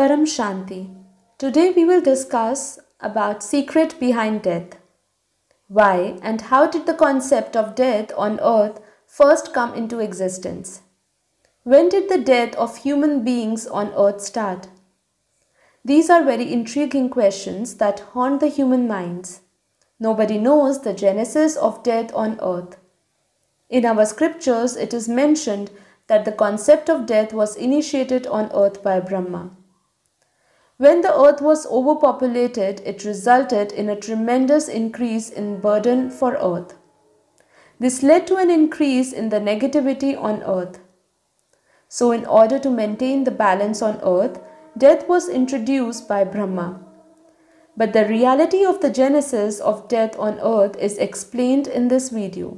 Paramshanti. Today we will discuss about secret behind death. Why and how did the concept of death on earth first come into existence? When did the death of human beings on earth start? These are very intriguing questions that haunt the human minds. Nobody knows the genesis of death on earth. In our scriptures, it is mentioned that the concept of death was initiated on earth by Brahma. When the earth was overpopulated, it resulted in a tremendous increase in burden for earth. This led to an increase in the negativity on earth. So in order to maintain the balance on earth, death was introduced by Brahma. But the reality of the genesis of death on earth is explained in this video.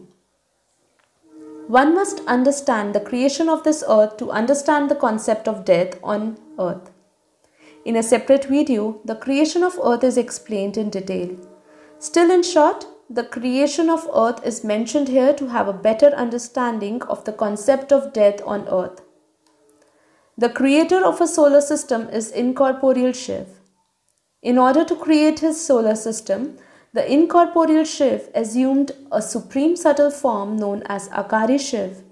One must understand the creation of this earth to understand the concept of death on earth. In a separate video, the creation of earth is explained in detail. Still in short, the creation of earth is mentioned here to have a better understanding of the concept of death on earth. The creator of a solar system is incorporeal Shiv. In order to create his solar system, the incorporeal Shiv assumed a supreme subtle form known as Akari Shiv.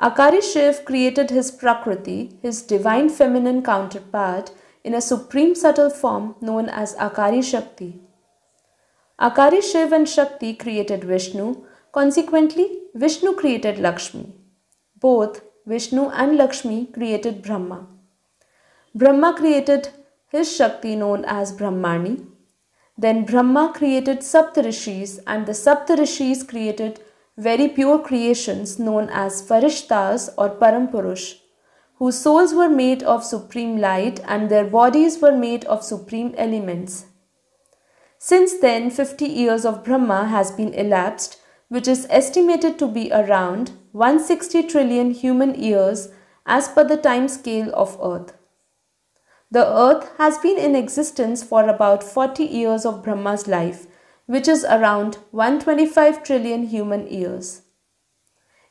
Akari Shiv created his Prakriti, his divine feminine counterpart, in a supreme subtle form known as Akari Shakti. Akari Shiv and Shakti created Vishnu, consequently Vishnu created Lakshmi. Both Vishnu and Lakshmi created Brahma. Brahma created his Shakti known as Brahmani. Then Brahma created Saptarishis, and the Saptarishis created very pure creations known as Farishtas or Parampurush, whose souls were made of supreme light and their bodies were made of supreme elements. Since then, 50 years of Brahma has been elapsed, which is estimated to be around 160 trillion human years as per the time scale of Earth. The Earth has been in existence for about 40 years of Brahma's life, which is around 125 trillion human years.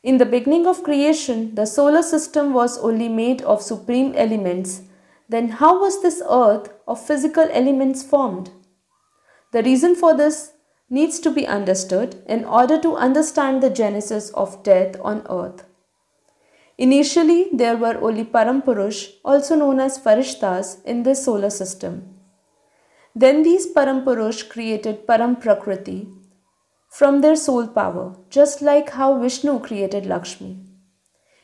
In the beginning of creation, the solar system was only made of supreme elements. Then how was this Earth of physical elements formed? The reason for this needs to be understood in order to understand the genesis of death on earth. Initially, there were only Parampurush, also known as Farishtas, in this solar system. Then these Parampurush created paramprakriti from their soul power, just like how Vishnu created Lakshmi.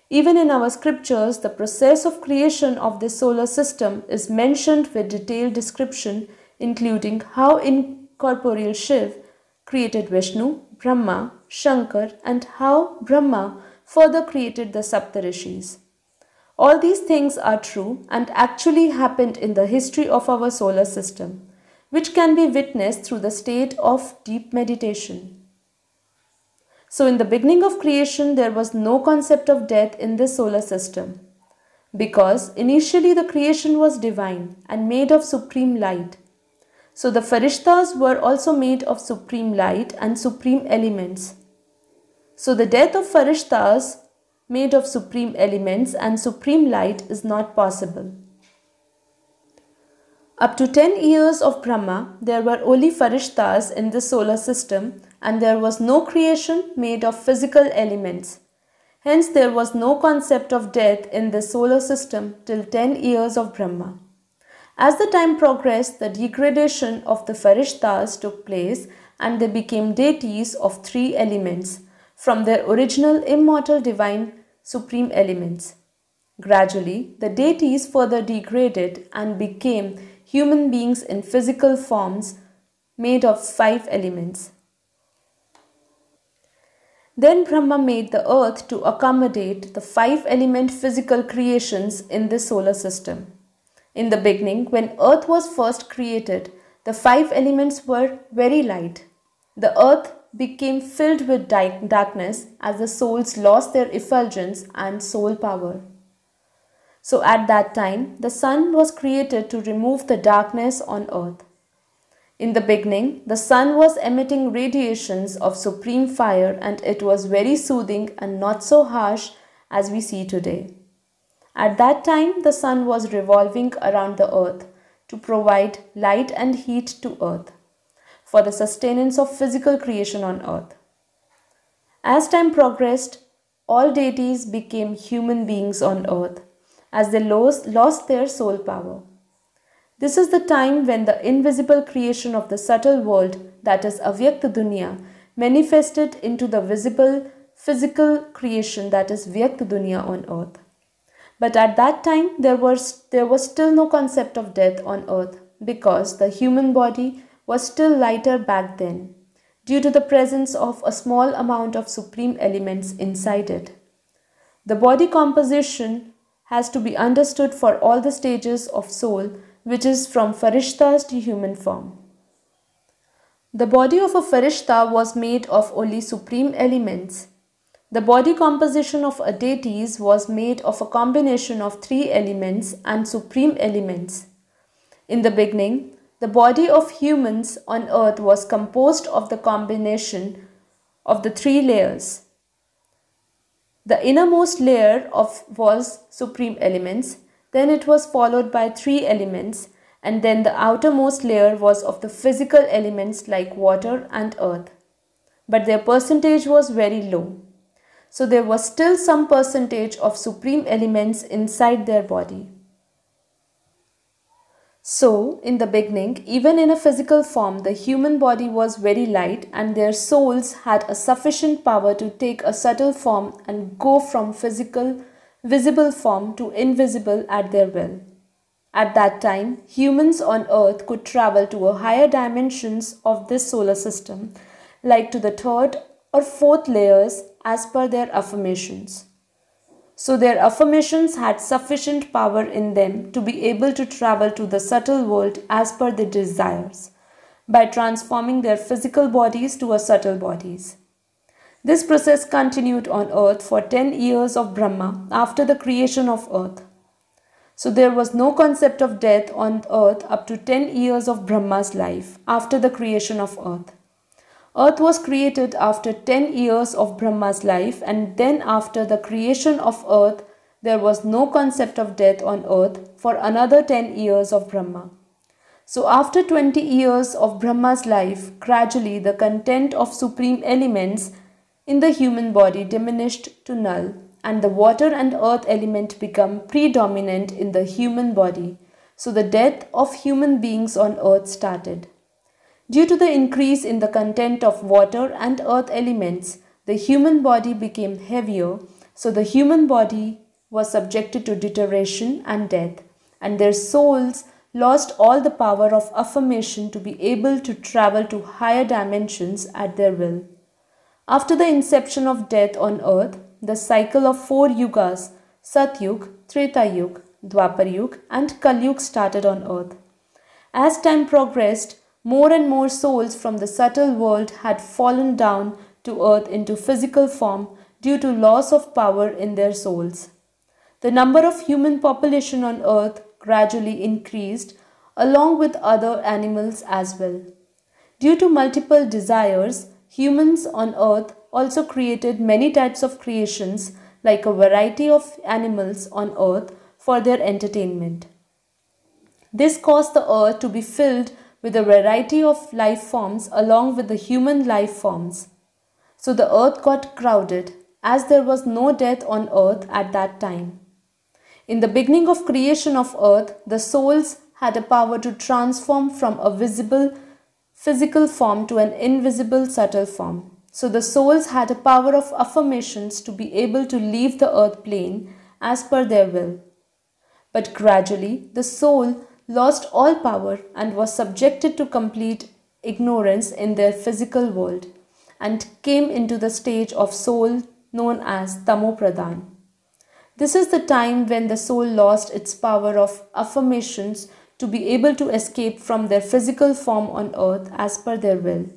Even in our scriptures, the process of creation of this solar system is mentioned with detailed description, including how incorporeal Shiv created Vishnu, Brahma, Shankar, and how Brahma further created the Saptarishis. All these things are true and actually happened in the history of our solar system, which can be witnessed through the state of deep meditation. So in the beginning of creation, there was no concept of death in this solar system, because initially the creation was divine and made of supreme light. So the Farishtas were also made of supreme light and supreme elements. So the death of Farishtas made of supreme elements and supreme light is not possible. Up to 10 years of Brahma, there were only Farishtas in the solar system and there was no creation made of physical elements. Hence there was no concept of death in the solar system till 10 years of Brahma. As the time progressed, the degradation of the Farishtas took place and they became deities of three elements from their original immortal divine supreme elements. Gradually, the deities further degraded and became human beings in physical forms made of five elements. Then Brahma made the earth to accommodate the five element physical creations in the solar system. In the beginning, when earth was first created, the five elements were very light. The earth became filled with darkness as the souls lost their effulgence and soul power. So at that time, the sun was created to remove the darkness on earth. In the beginning, the sun was emitting radiations of supreme fire and it was very soothing and not so harsh as we see today. At that time, the sun was revolving around the earth to provide light and heat to earth for the sustenance of physical creation on earth. As time progressed, all deities became human beings on earth as they lost their soul power. This is the time when the invisible creation of the subtle world, that is Avyakta Dunya, manifested into the visible physical creation, that is Vyakta Dunya, on earth. But at that time there was still no concept of death on earth because the human body was still lighter back then, due to the presence of a small amount of supreme elements inside it. The body composition has to be understood for all the stages of soul, which is from Farishtas to human form. The body of a Farishta was made of only supreme elements. The body composition of a deities was made of a combination of three elements and supreme elements. In the beginning, the body of humans on earth was composed of the combination of the three layers. The innermost layer was supreme elements, then it was followed by three elements, and then the outermost layer was of the physical elements like water and earth. But their percentage was very low. So there was still some percentage of supreme elements inside their body. So, in the beginning, even in a physical form, the human body was very light and their souls had a sufficient power to take a subtle form and go from physical, visible form to invisible at their will. At that time, humans on earth could travel to a higher dimensions of this solar system, like to the third or fourth layers as per their affirmations. So their affirmations had sufficient power in them to be able to travel to the subtle world as per their desires by transforming their physical bodies to a subtle bodies. This process continued on earth for 10 years of Brahma after the creation of earth. So there was no concept of death on earth up to 10 years of Brahma's life after the creation of earth. Earth was created after 10 years of Brahma's life, and then after the creation of earth, there was no concept of death on earth for another 10 years of Brahma. So after 20 years of Brahma's life, gradually the content of supreme elements in the human body diminished to null, and the water and earth element become predominant in the human body. So the death of human beings on earth started. Due to the increase in the content of water and earth elements, the human body became heavier, so the human body was subjected to deterioration and death, and their souls lost all the power of affirmation to be able to travel to higher dimensions at their will. After the inception of death on earth, the cycle of four yugas, Satyug, Treta Yuga, Dvapar Yuga and Kali Yuga started on earth. As time progressed, more and more souls from the subtle world had fallen down to earth into physical form due to loss of power in their souls. The number of human population on earth gradually increased along with other animals as well. Due to multiple desires, humans on earth also created many types of creations like a variety of animals on earth for their entertainment. This caused the earth to be filled with a variety of life forms along with the human life forms. So the earth got crowded as there was no death on earth at that time. In the beginning of creation of earth, the souls had a power to transform from a visible physical form to an invisible subtle form. So the souls had a power of affirmations to be able to leave the earth plane as per their will. But gradually the soul lost all power and was subjected to complete ignorance in their physical world and came into the stage of soul known as Tamopradhan. This is the time when the soul lost its power of affirmations to be able to escape from their physical form on earth as per their will.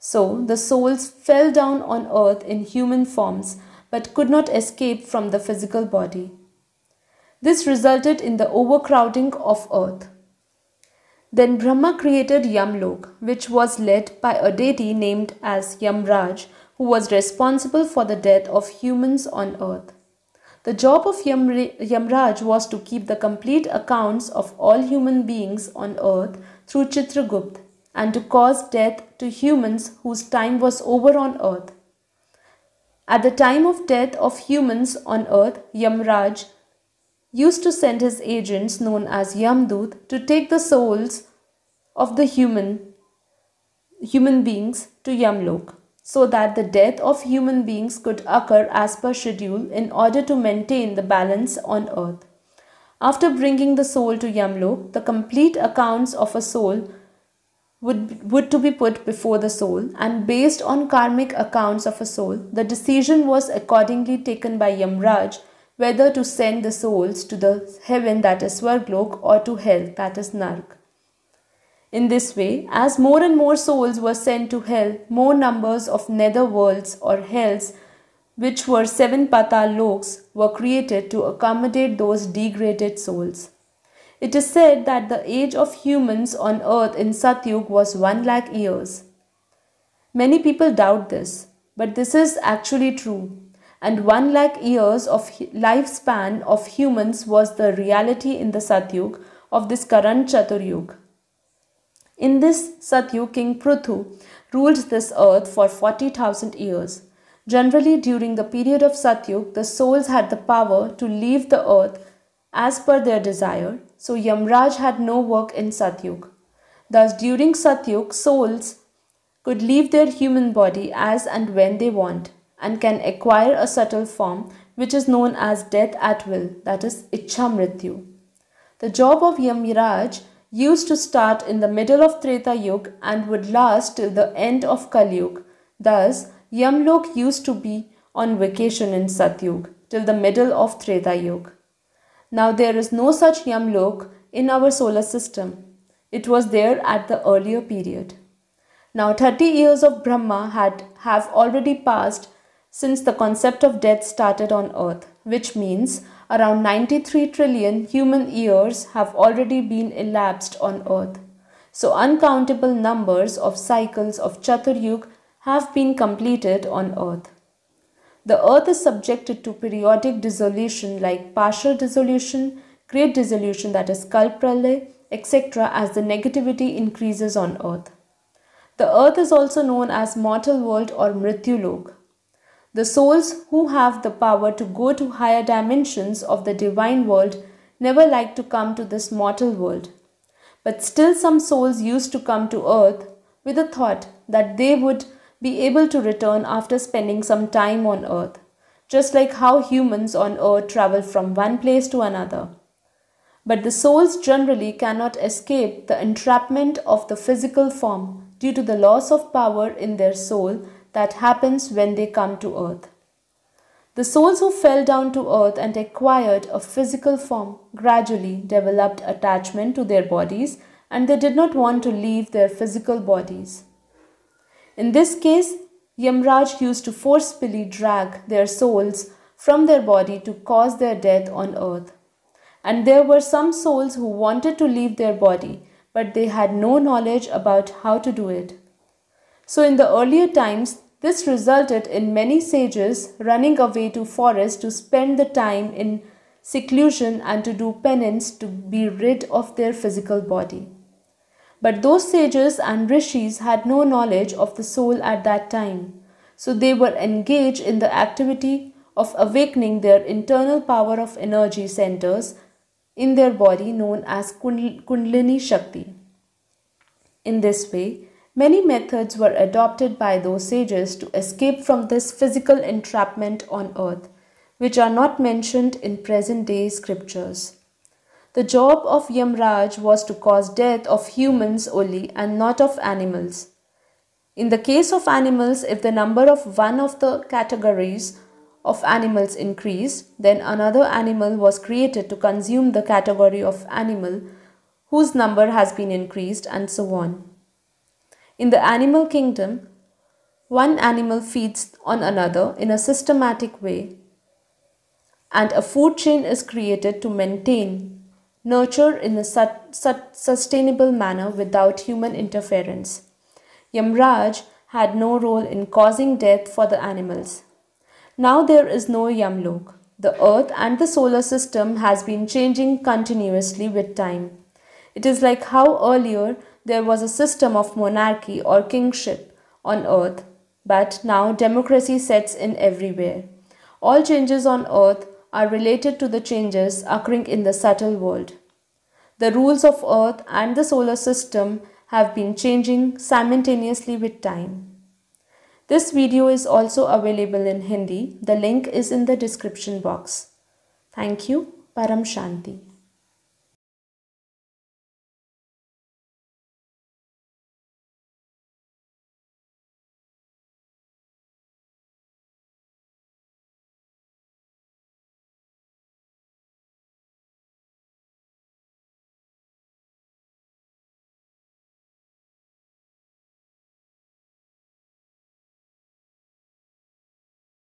So the souls fell down on earth in human forms but could not escape from the physical body. This resulted in the overcrowding of earth. Then Brahma created Yamlok, which was led by a deity named as Yamraj, who was responsible for the death of humans on earth. The job of Yamraj was to keep the complete accounts of all human beings on earth through Chitragupta and to cause death to humans whose time was over on earth. At the time of death of humans on earth, Yamraj used to send his agents known as Yamdoot to take the souls of the human beings to Yamlok, so that the death of human beings could occur as per schedule in order to maintain the balance on earth. After bringing the soul to Yamlok, the complete accounts of a soul would to be put before the soul, and based on karmic accounts of a soul, the decision was accordingly taken by Yamraj whether to send the souls to the heaven, that is Swarglok, or to hell, that is Narak. In this way, as more and more souls were sent to hell, more numbers of nether worlds or hells, which were 7 pata loks, were created to accommodate those degraded souls. It is said that the age of humans on earth in Satyuga was 100,000 years. Many people doubt this, but this is actually true. And 100,000 years of lifespan of humans was the reality in the Satyuga of this Karan Chatur-yug. In this Satyuga, King Prithu ruled this earth for 40,000 years. Generally, during the period of Satyuga, the souls had the power to leave the earth as per their desire, so Yamraj had no work in Satyuga. Thus, during Satyuga, souls could leave their human body as and when they want, and can acquire a subtle form which is known as death at will, that is Ichhamrityu. The job of Yamraj used to start in the middle of Treta Yuga and would last till the end of Kali Yuga. Thus, Yamlok used to be on vacation in Satyuga till the middle of Treta Yuga. Now there is no such Yamlok in our solar system. It was there at the earlier period. Now 30 years of Brahma have already passed since the concept of death started on earth, which means around 93 trillion human years have already been elapsed on earth. So uncountable numbers of cycles of Chatur-yug have been completed on earth. The earth is subjected to periodic dissolution like partial dissolution, great dissolution, that is Kalpralaya, etc., as the negativity increases on earth. The earth is also known as mortal world or Mrityulog. The souls who have the power to go to higher dimensions of the divine world never like to come to this mortal world. But still some souls used to come to earth with the thought that they would be able to return after spending some time on earth, just like how humans on earth travel from one place to another. But the souls generally cannot escape the entrapment of the physical form due to the loss of power in their soul that happens when they come to earth. The souls who fell down to earth and acquired a physical form gradually developed attachment to their bodies, and they did not want to leave their physical bodies. In this case, Yamraj used to forcefully drag their souls from their body to cause their death on earth. And there were some souls who wanted to leave their body, but they had no knowledge about how to do it. So in the earlier times, this resulted in many sages running away to forests to spend the time in seclusion and to do penance to be rid of their physical body. But those sages and rishis had no knowledge of the soul at that time, so they were engaged in the activity of awakening their internal power of energy centers in their body known as Kundalini Shakti. In this way, many methods were adopted by those sages to escape from this physical entrapment on earth, which are not mentioned in present-day scriptures. The job of Yamraj was to cause death of humans only and not of animals. In the case of animals, if the number of one of the categories of animals increased, then another animal was created to consume the category of animal whose number has been increased, and so on. In the animal kingdom, one animal feeds on another in a systematic way, and a food chain is created to maintain, nurture in a sustainable manner without human interference. Yamraj had no role in causing death for the animals. Now there is no Yamlok, The earth and the solar system has been changing continuously with time. It is like how earlier there was a system of monarchy or kingship on earth, but now democracy sets in everywhere. All changes on earth are related to the changes occurring in the subtle world. The rules of earth and the solar system have been changing simultaneously with time. This video is also available in Hindi. The link is in the description box. Thank you. Paramshanti.